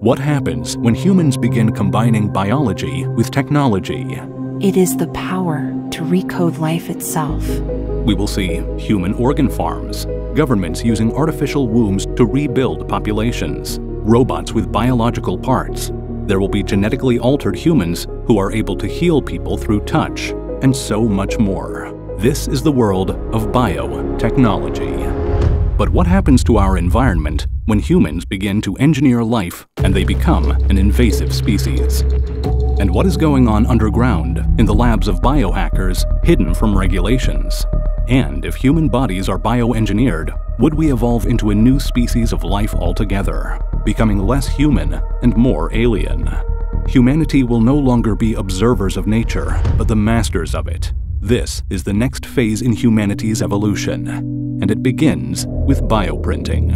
What happens when humans begin combining biology with technology? It is the power to recode life itself. We will see human organ farms, governments using artificial wombs to rebuild populations, robots with biological parts. There will be genetically altered humans who are able to heal people through touch, and so much more. This is the world of biotechnology. But what happens to our environment when humans begin to engineer life and they become an invasive species? And what is going on underground in the labs of biohackers hidden from regulations? And if human bodies are bioengineered, would we evolve into a new species of life altogether, becoming less human and more alien? Humanity will no longer be observers of nature, but the masters of it. This is the next phase in humanity's evolution, and it begins with bioprinting.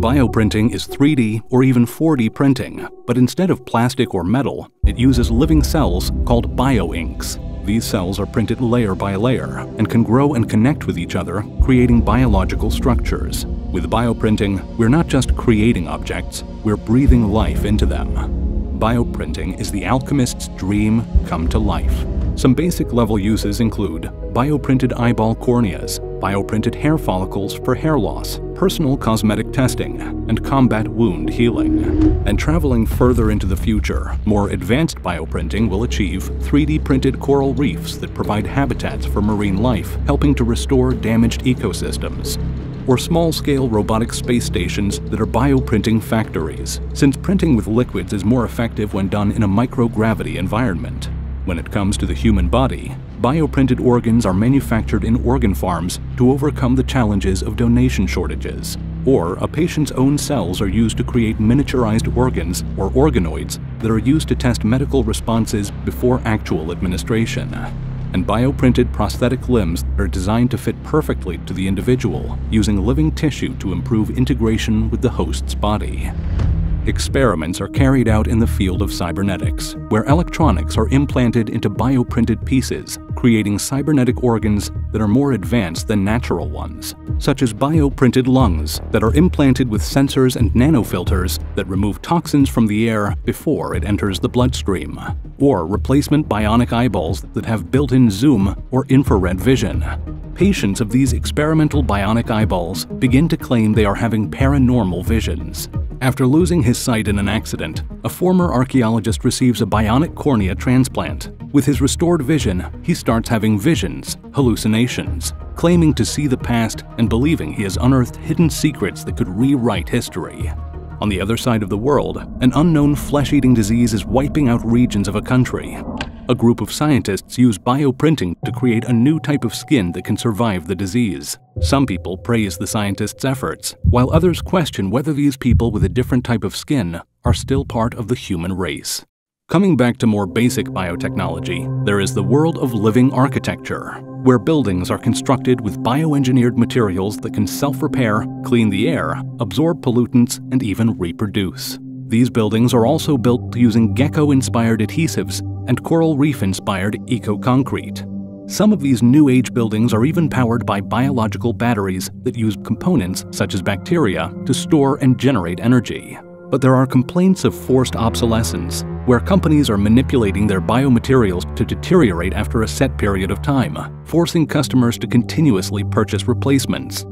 Bioprinting is 3D or even 4D printing, but instead of plastic or metal, it uses living cells called bioinks. These cells are printed layer by layer and can grow and connect with each other, creating biological structures. With bioprinting, we're not just creating objects, we're breathing life into them. Bioprinting is the alchemist's dream come to life. Some basic level uses include bioprinted eyeball corneas, bioprinted hair follicles for hair loss, personal cosmetic testing, and combat wound healing. And traveling further into the future, more advanced bioprinting will achieve 3D printed coral reefs that provide habitats for marine life, helping to restore damaged ecosystems, or small-scale robotic space stations that are bioprinting factories, since printing with liquids is more effective when done in a microgravity environment. When it comes to the human body, bioprinted organs are manufactured in organ farms to overcome the challenges of donation shortages, or a patient's own cells are used to create miniaturized organs or organoids that are used to test medical responses before actual administration. And bioprinted prosthetic limbs are designed to fit perfectly to the individual, using living tissue to improve integration with the host's body. Experiments are carried out in the field of cybernetics, where electronics are implanted into bioprinted pieces, creating cybernetic organs that are more advanced than natural ones, such as bioprinted lungs that are implanted with sensors and nanofilters that remove toxins from the air before it enters the bloodstream, or replacement bionic eyeballs that have built-in zoom or infrared vision. Patients of these experimental bionic eyeballs begin to claim they are having paranormal visions. After losing his sight in an accident, a former archaeologist receives a bionic cornea transplant. With his restored vision, he starts having visions, hallucinations, claiming to see the past and believing he has unearthed hidden secrets that could rewrite history. On the other side of the world, an unknown flesh-eating disease is wiping out regions of a country. A group of scientists use bioprinting to create a new type of skin that can survive the disease. Some people praise the scientists' efforts, while others question whether these people with a different type of skin are still part of the human race. Coming back to more basic biotechnology, there is the world of living architecture, where buildings are constructed with bioengineered materials that can self-repair, clean the air, absorb pollutants, and even reproduce. These buildings are also built using gecko-inspired adhesives and coral reef-inspired eco-concrete. Some of these new age buildings are even powered by biological batteries that use components such as bacteria to store and generate energy. But there are complaints of forced obsolescence, where companies are manipulating their biomaterials to deteriorate after a set period of time, forcing customers to continuously purchase replacements.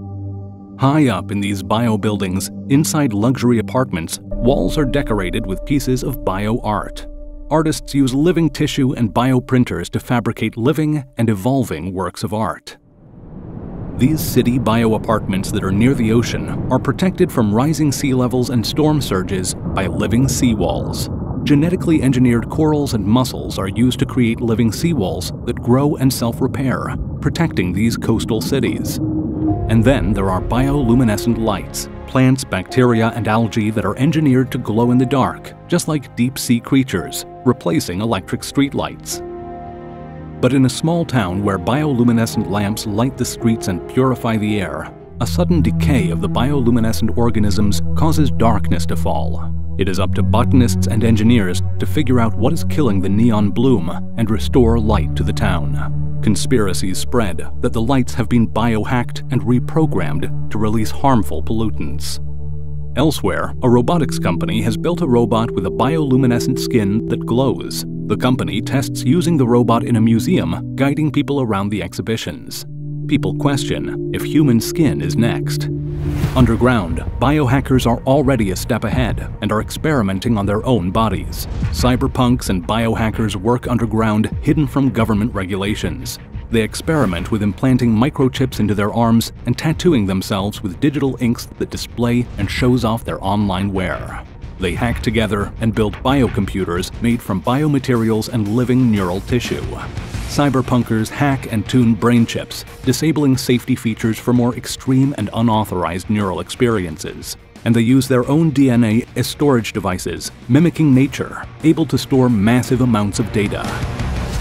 High up in these bio-buildings, inside luxury apartments, walls are decorated with pieces of bio-art. Artists use living tissue and bioprinters to fabricate living and evolving works of art. These city bioapartments that are near the ocean are protected from rising sea levels and storm surges by living seawalls. Genetically engineered corals and mussels are used to create living seawalls that grow and self-repair, protecting these coastal cities. And then there are bioluminescent lights, plants, bacteria, and algae that are engineered to glow in the dark, just like deep-sea creatures, replacing electric streetlights. But in a small town where bioluminescent lamps light the streets and purify the air, a sudden decay of the bioluminescent organisms causes darkness to fall. It is up to botanists and engineers to figure out what is killing the neon bloom and restore light to the town. Conspiracies spread that the lights have been biohacked and reprogrammed to release harmful pollutants. Elsewhere, a robotics company has built a robot with a bioluminescent skin that glows. The company tests using the robot in a museum, guiding people around the exhibitions. People question if human skin is next. Underground, biohackers are already a step ahead and are experimenting on their own bodies. Cyberpunks and biohackers work underground, hidden from government regulations. They experiment with implanting microchips into their arms and tattooing themselves with digital inks that display and shows off their online wear. They hack together and build biocomputers made from biomaterials and living neural tissue. Cyberpunkers hack and tune brain chips, disabling safety features for more extreme and unauthorized neural experiences. And they use their own DNA as storage devices, mimicking nature, able to store massive amounts of data.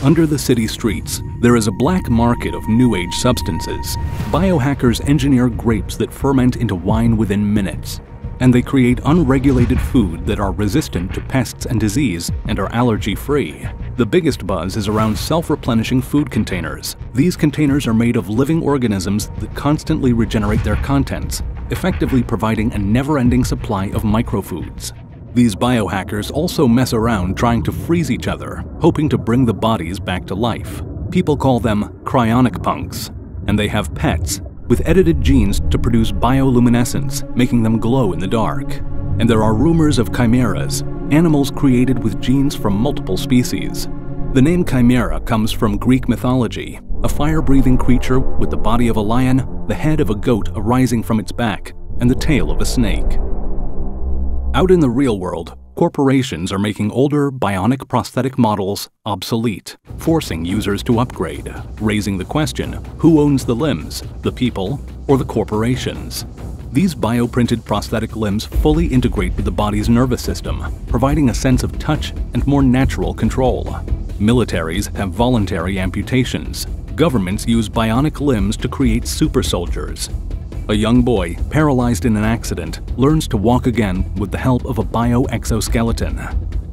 Under the city streets, there is a black market of new age substances. Biohackers engineer grapes that ferment into wine within minutes, and they create unregulated food that are resistant to pests and disease and are allergy-free. The biggest buzz is around self-replenishing food containers. These containers are made of living organisms that constantly regenerate their contents, effectively providing a never-ending supply of microfoods. These biohackers also mess around trying to freeze each other, hoping to bring the bodies back to life. People call them cryonic punks, and they have pets with edited genes to produce bioluminescence, making them glow in the dark. And there are rumors of chimeras, animals created with genes from multiple species. The name chimera comes from Greek mythology, a fire-breathing creature with the body of a lion, the head of a goat arising from its back, and the tail of a snake. Out in the real world, corporations are making older, bionic prosthetic models obsolete, forcing users to upgrade, raising the question, who owns the limbs, the people or the corporations? These bioprinted prosthetic limbs fully integrate with the body's nervous system, providing a sense of touch and more natural control. Militaries have voluntary amputations. Governments use bionic limbs to create super soldiers. A young boy, paralyzed in an accident, learns to walk again with the help of a bio-exoskeleton.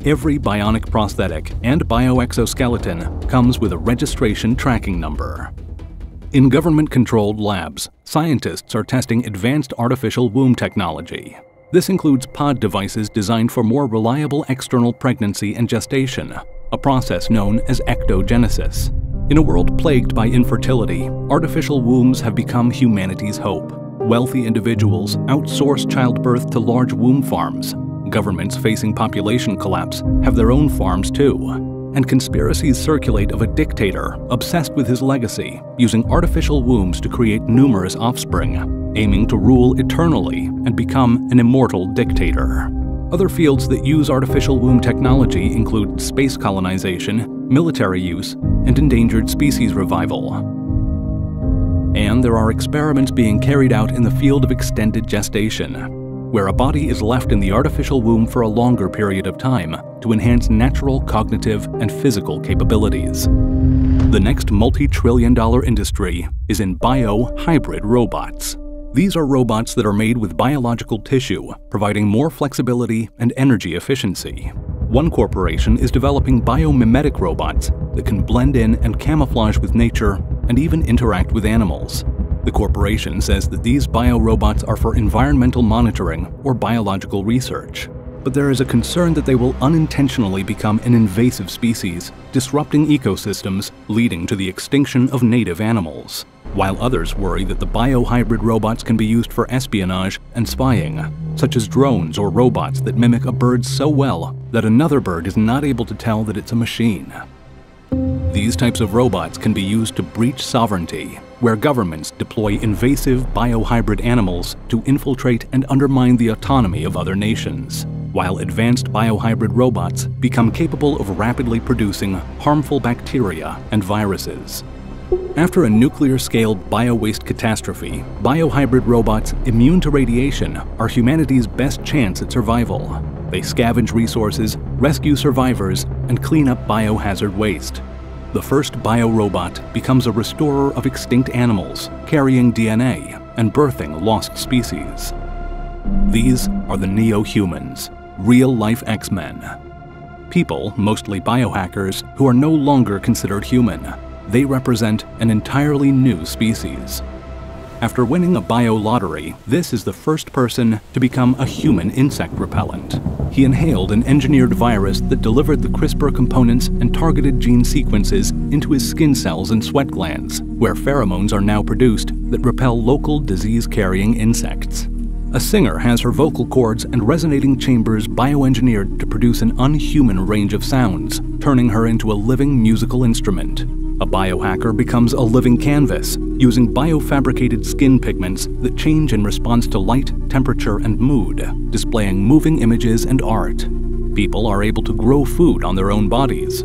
Every bionic prosthetic and bio-exoskeleton comes with a registration tracking number. In government-controlled labs, scientists are testing advanced artificial womb technology. This includes pod devices designed for more reliable external pregnancy and gestation, a process known as ectogenesis. In a world plagued by infertility, artificial wombs have become humanity's hope. Wealthy individuals outsource childbirth to large womb farms. Governments facing population collapse have their own farms too. And conspiracies circulate of a dictator obsessed with his legacy, using artificial wombs to create numerous offspring, aiming to rule eternally and become an immortal dictator. Other fields that use artificial womb technology include space colonization, military use, and endangered species revival. And there are experiments being carried out in the field of extended gestation, where a body is left in the artificial womb for a longer period of time to enhance natural cognitive and physical capabilities. The next multi-trillion-dollar industry is in bio-hybrid robots. These are robots that are made with biological tissue, providing more flexibility and energy efficiency. One corporation is developing biomimetic robots that can blend in and camouflage with nature and even interact with animals. The corporation says that these biorobots are for environmental monitoring or biological research. But there is a concern that they will unintentionally become an invasive species, disrupting ecosystems, leading to the extinction of native animals. While others worry that the biohybrid robots can be used for espionage and spying, such as drones or robots that mimic a bird so well that another bird is not able to tell that it's a machine. These types of robots can be used to breach sovereignty, where governments deploy invasive biohybrid animals to infiltrate and undermine the autonomy of other nations, while advanced biohybrid robots become capable of rapidly producing harmful bacteria and viruses. After a nuclear-scale biowaste catastrophe, biohybrid robots immune to radiation are humanity's best chance at survival. They scavenge resources, rescue survivors, and clean up biohazard waste. The first biorobot becomes a restorer of extinct animals, carrying DNA and birthing lost species. These are the neo-humans, real-life X-Men. People, mostly biohackers, who are no longer considered human. They represent an entirely new species. After winning a bio lottery, this is the first person to become a human insect repellent. He inhaled an engineered virus that delivered the CRISPR components and targeted gene sequences into his skin cells and sweat glands, where pheromones are now produced that repel local disease-carrying insects. A singer has her vocal cords and resonating chambers bioengineered to produce an unhuman range of sounds, turning her into a living musical instrument. A biohacker becomes a living canvas, using biofabricated skin pigments that change in response to light, temperature, and mood, displaying moving images and art. People are able to grow food on their own bodies,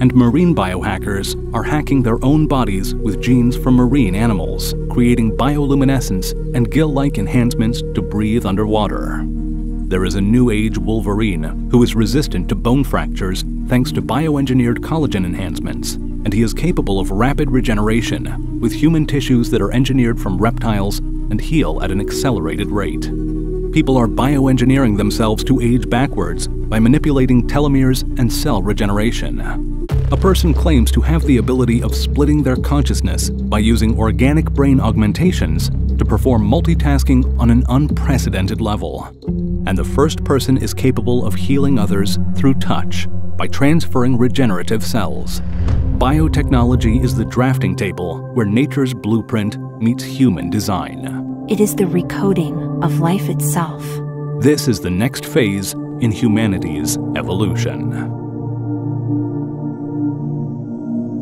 and marine biohackers are hacking their own bodies with genes from marine animals, creating bioluminescence and gill-like enhancements to breathe underwater. There is a new age Wolverine who is resistant to bone fractures thanks to bioengineered collagen enhancements, and he is capable of rapid regeneration with human tissues that are engineered from reptiles and heal at an accelerated rate. People are bioengineering themselves to age backwards by manipulating telomeres and cell regeneration. A person claims to have the ability of splitting their consciousness by using organic brain augmentations to perform multitasking on an unprecedented level. And the first person is capable of healing others through touch by transferring regenerative cells. Biotechnology is the drafting table where nature's blueprint meets human design. It is the recoding of life itself. This is the next phase in humanity's evolution.